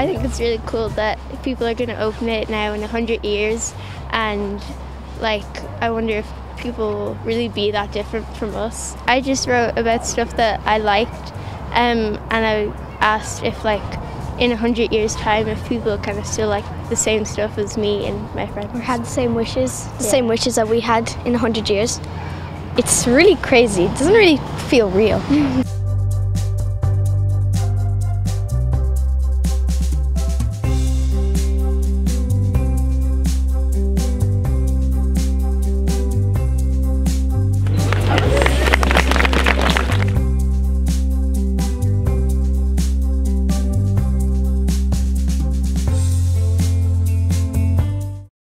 I think it's really cool that people are going to open it now in 100 years, and like, I wonder if people will really be that different from us. I just wrote about stuff that I liked, and I asked if, like, in 100 years time, if people kind of still like the same stuff as me and my friends. Or had the same wishes, the same wishes that we had in 100 years. It's really crazy, it doesn't really feel real.